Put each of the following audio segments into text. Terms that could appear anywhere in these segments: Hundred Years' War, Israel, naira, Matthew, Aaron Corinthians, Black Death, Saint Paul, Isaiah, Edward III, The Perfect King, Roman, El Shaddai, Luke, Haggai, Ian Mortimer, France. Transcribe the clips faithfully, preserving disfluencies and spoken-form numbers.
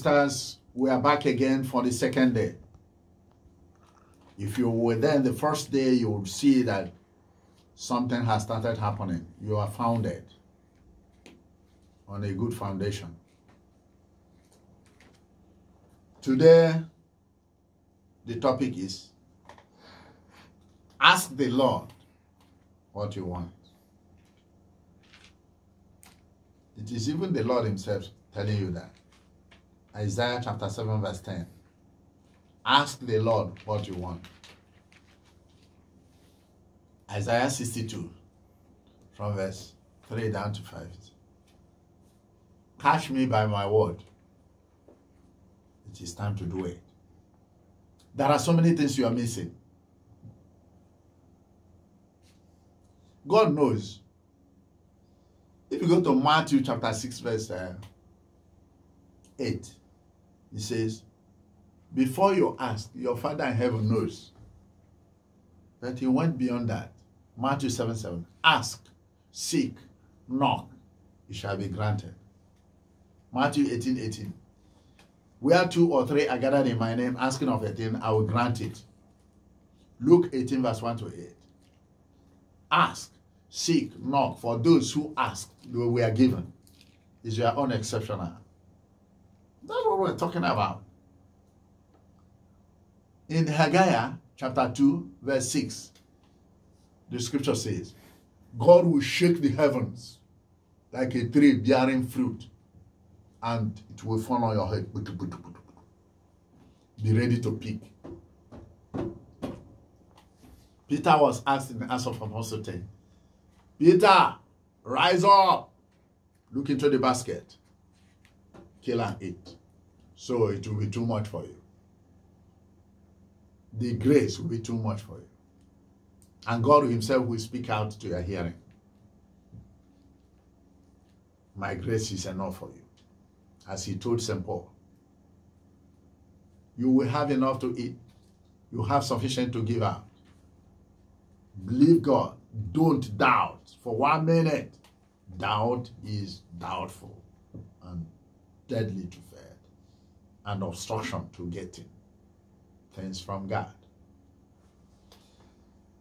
sisters, we are back again for the second day. If you were there the first day, you would see that something has started happening. You are founded on a good foundation. Today, the topic is ask the Lord what you want. It is even the Lord himself telling you that. Isaiah chapter seven verse ten. Ask the Lord what you want. Isaiah sixty-two from verse three down to five. Catch me by my word. It is time to do it. There are so many things you are missing. God knows. If you go to Matthew chapter six verse uh, eight, he says, before you ask, your Father in heaven knows. But he went beyond that. Matthew seven seven. Ask, seek, knock, it shall be granted. Matthew eighteen eighteen. Where two or three are gathered in my name, asking of a thing, I will grant it. Luke eighteen verse one to eight. Ask, seek, knock. For those who ask, they were given. Is your own exceptional. That's what we're talking about. In Haggai chapter two, verse six, the scripture says, God will shake the heavens like a tree bearing fruit, and it will fall on your head. Be ready to pick. Peter was asked in the Acts of Apostles ten, Peter, rise up, look into the basket, kill and eat. So it will be too much for you. The grace will be too much for you. And God himself will speak out to your hearing. My grace is enough for you. As he told Saint Paul, you will have enough to eat. You have sufficient to give out. Believe God. Don't doubt. For one minute, doubt is doubtful and deadly to faith and obstruction to getting things from God.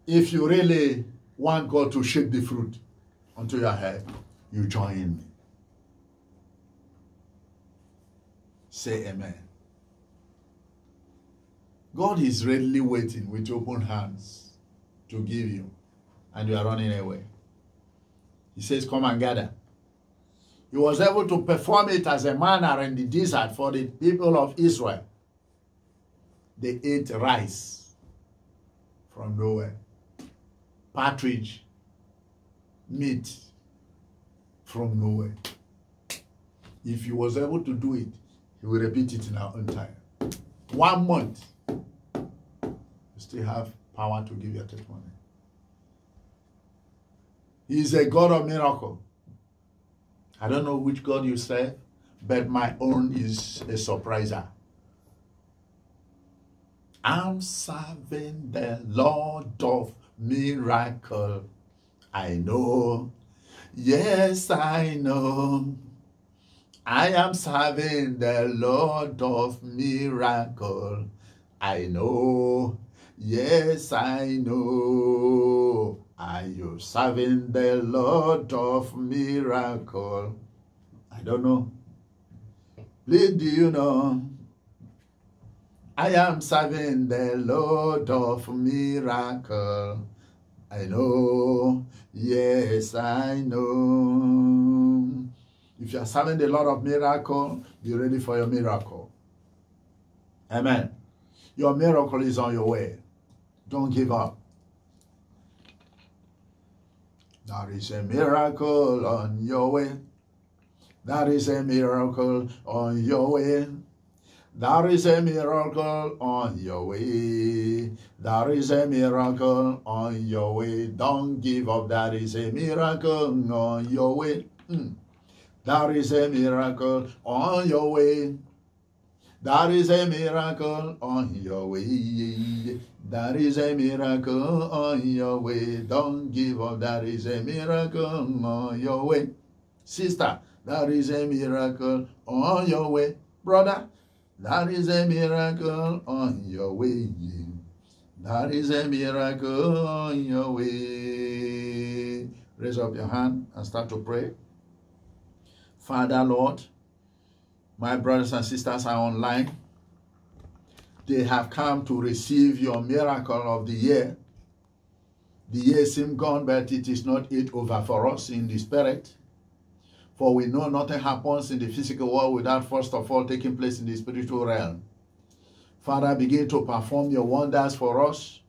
If you really want God to shake the fruit onto your head, you join me. Say amen. God is readily waiting with open hands to give you, and you are running away. He says, come and gather. He was able to perform it as a manna in the desert for the people of Israel. They ate rice from nowhere, partridge, meat from nowhere. If he was able to do it, he will repeat it in our own time. One month, you still have power to give your testimony. He is a God of miracle. I don't know which God you serve, but my own is a surpriser. I'm serving the Lord of miracle. I know. Yes, I know. I am serving the Lord of miracle. I know. Yes, I know. Are you serving the Lord of miracle? I don't know. Please, do you know? I am serving the Lord of miracle. I know. Yes, I know. If you are serving the Lord of miracle, be ready for your miracle. Amen. Your miracle is on your way. Don't give up. There is a miracle on your way. There is a miracle on your way. There is a miracle on your way. There is a miracle on your way. Don't give up. There is a miracle on your way. Mm. There is a miracle on your way. There is a miracle on your way. There is a miracle on your way. Don't give up. There is a miracle on your way. Sister, there is a miracle on your way. brother, that is a miracle on your way. That is a miracle on your way. Raise up your hand and start to pray. Father, Lord, my brothers and sisters are online. They have come to receive your miracle of the year. The year seems gone, but it is not yet over for us in the spirit. For we know nothing happens in the physical world without first of all taking place in the spiritual realm. Father, begin to perform your wonders for us.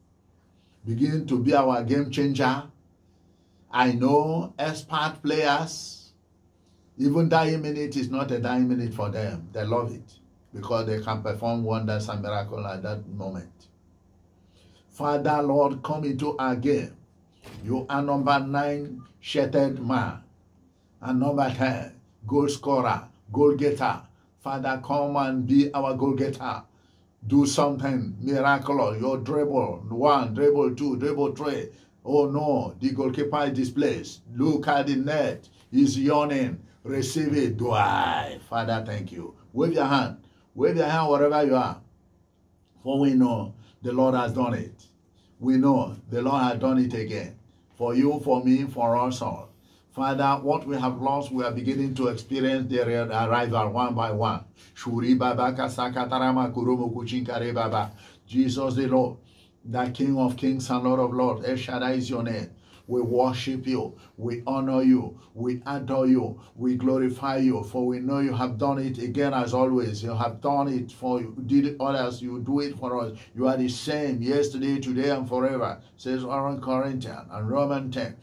Begin to be our game changer. I know expert players, even dying minute is not a dying minute for them. They love it because they can perform wonders and miracles at that moment. Father, Lord, come into our game. You are number nine, shattered man. And number ten, goal scorer, goal getter. Father, come and be our goal getter. Do something miraculous. Your dribble, one, dribble two, dribble three. Oh no, the goalkeeper is displaced. Look at the net. He's yawning. Receive it. Do I? Father, thank you. Wave your hand. Wave your hand wherever you are. For we know the Lord has done it. We know the Lord has done it again. For you, for me, for us all. Father, what we have lost, we are beginning to experience their arrival one by one. Jesus the Lord, the King of Kings and Lord of Lords, El Shaddai is your name. We worship you, we honor you, we adore you, we glorify you, for we know you have done it again as always. You have done it for you, did others, you do it for us. You are the same yesterday, today, and forever, says Aaron Corinthians and Roman ten.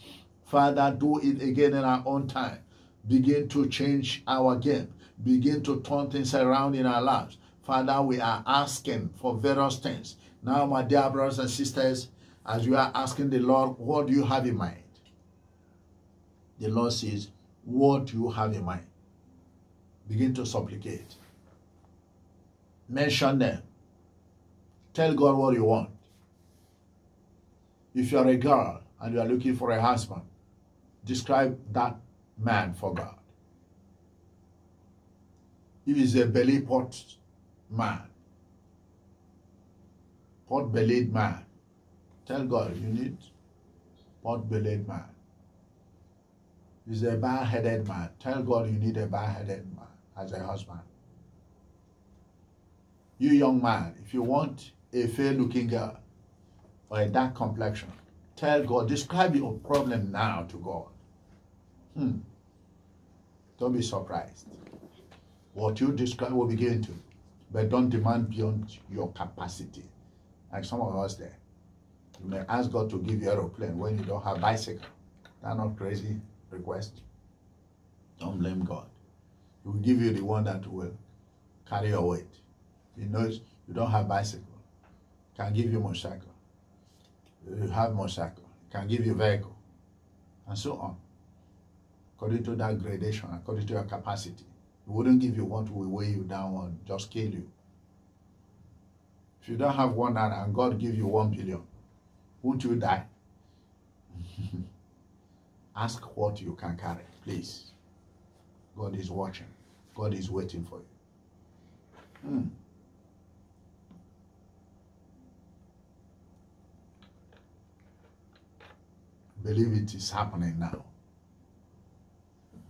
Father, do it again in our own time. Begin to change our game. Begin to turn things around in our lives. Father, we are asking for various things. Now, my dear brothers and sisters, as you are asking the Lord, what do you have in mind? The Lord says, what do you have in mind? Begin to supplicate. Mention them. Tell God what you want. If you are a girl and you are looking for a husband, describe that man for God. If he's a belly pot man, pot bellied man, tell God you need pot bellied man. If he's a bare headed man, tell God you need a bare headed man as a husband. You young man, if you want a fair looking girl or a dark complexion, tell God, describe your problem now to God. Hmm. Don't be surprised. What you describe will be given to you, but don't demand beyond your capacity. Like some of us there. You may ask God to give you an aeroplane when you don't have a bicycle. That's not crazy request. Don't blame God. He will give you the one that will carry your weight. He knows you don't have a bicycle. Can give you motorcycle. You have motorcycle. Can give you vehicle. And so on. According to that gradation, according to your capacity. It wouldn't give you what will weigh you down on, just kill you. If you don't have one naira and God give you one billion, won't you die? Ask what you can carry, please. God is watching. God is waiting for you. Hmm. Believe it is happening now.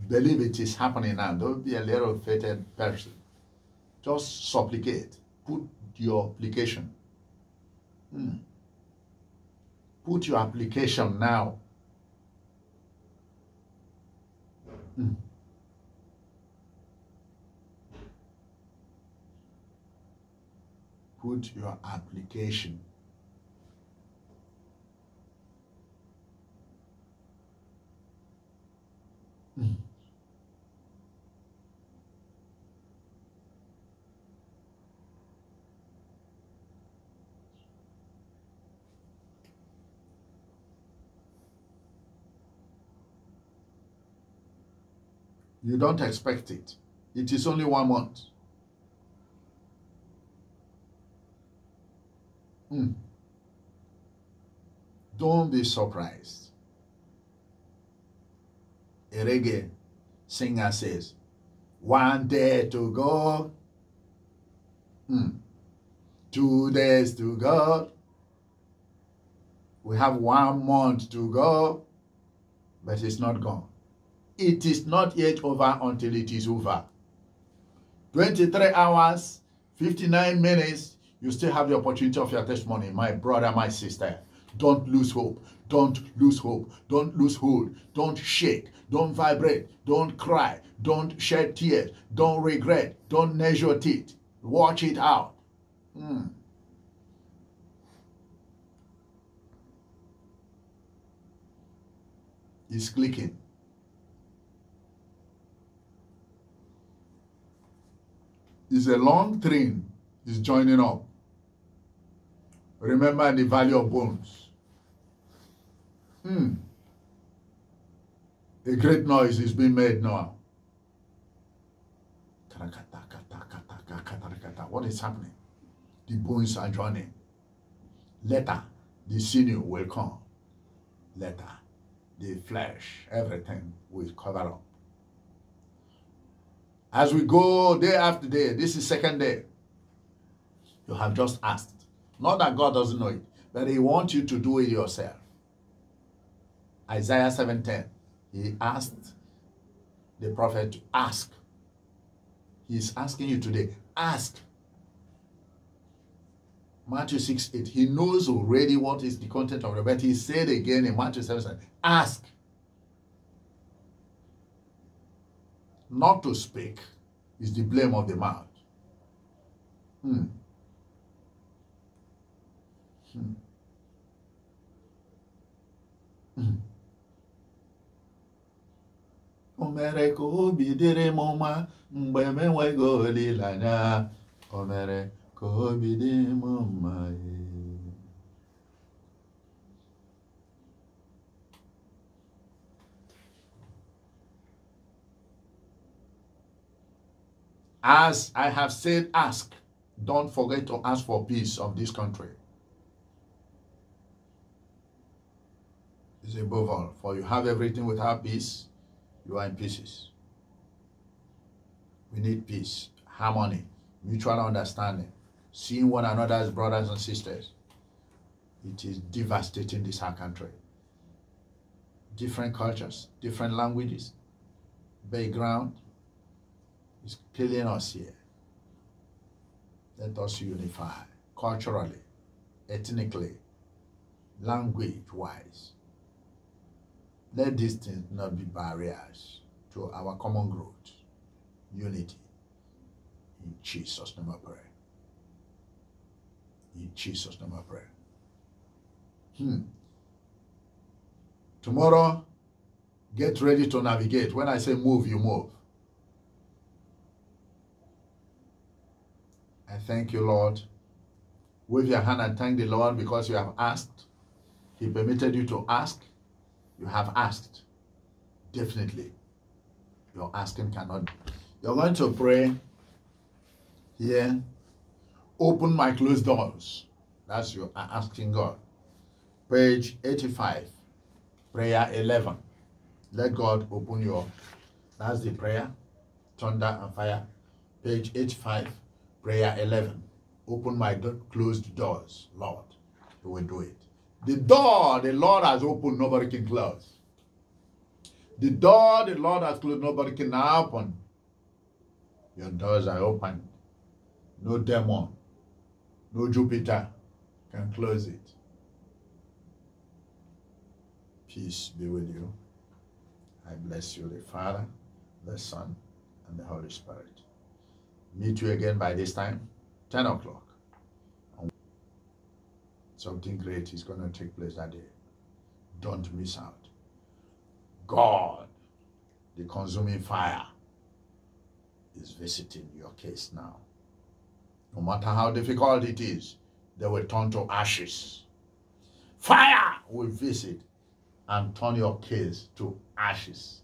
Believe it is happening now. Don't be a little fated person. Just supplicate. Put your application. Hmm. Put your application now. Hmm. Put your application. Hmm. You don't expect it. It is only one month. Hmm. Don't be surprised. A reggae singer says, one day to go, Mm. Two days to God. We have one month to go, but it's not gone. It is not yet over until it is over. twenty-three hours, fifty-nine minutes, you still have the opportunity of your testimony. My brother, my sister, don't lose hope. Don't lose hope. Don't lose hold. Don't shake. Don't vibrate. Don't cry. Don't shed tears. Don't regret. Don't gnash your teeth. Watch it out. Mm. It's clicking. It's a long train. It's joining up. Remember the valley of bones. Mm. A great noise is being made now. What is happening? The bones are joining. Later, the sinew will come. Later, the flesh, everything will cover up. As we go day after day, this is second day. You have just asked. Not that God doesn't know it, but he wants you to do it yourself. Isaiah seven ten. He asked the prophet to ask. He's asking you today, ask. Matthew six eight. He knows already what is the content of it, but he said again in Matthew seven, ask. Not to speak is the blame of the mouth. Hmm. Hmm. Hmm. Omere ka obi dịrị m mma mgbe m enweghị olileanya. Omere ka obi dị m mma. As I have said, ask. Don't forget to ask for peace of this country. It's above all. For you have everything without peace, you are in pieces. We need peace, harmony, mutual understanding, seeing one another as brothers and sisters. It is devastating this our country. Different cultures, different languages, background, is killing us here. Let us unify culturally, ethnically, language-wise. Let these things not be barriers to our common growth, unity. In Jesus' name I pray. In Jesus' name I pray. Hmm. Tomorrow, get ready to navigate. When I say move, you move. I thank you, Lord. Wave your hand and thank the Lord because you have asked. He permitted you to ask. You have asked. Definitely. Your asking cannot be. You're going to pray here. Open my closed doors. That's your asking God. Page eighty-five. Prayer eleven. Let God open your. That's the prayer. Thunder and fire. Page eighty-five. Prayer eleven. Open my closed doors, Lord. You will do it. The door the Lord has opened, nobody can close. The door the Lord has closed, nobody can open. Your doors are open. No demon, no Jupiter can close it. Peace be with you. I bless you, the Father, the Son, and the Holy Spirit. Meet you again by this time, ten o'clock. Something great is going to take place that day. Don't miss out. God, the consuming fire, is visiting your case now. No matter how difficult it is, they will turn to ashes. Fire will visit and turn your case to ashes.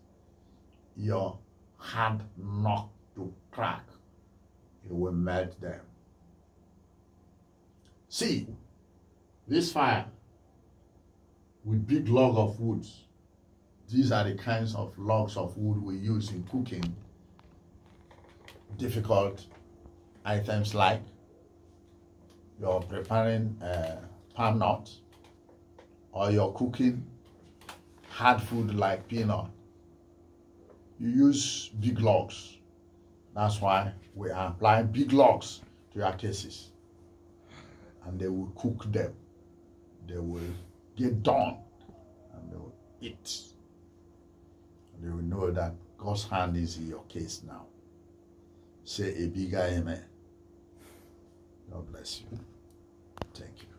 Your hard knock to crack. It will melt them. See, this fire with big log of wood. These are the kinds of logs of wood we use in cooking difficult items like you're preparing uh, palm nuts, or you're cooking hard food like peanut, you use big logs. That's why we are applying big logs to your cases. And they will cook them. They will get done. And they will eat. And they will know that God's hand is in your case now. Say a bigger amen. God bless you. Thank you.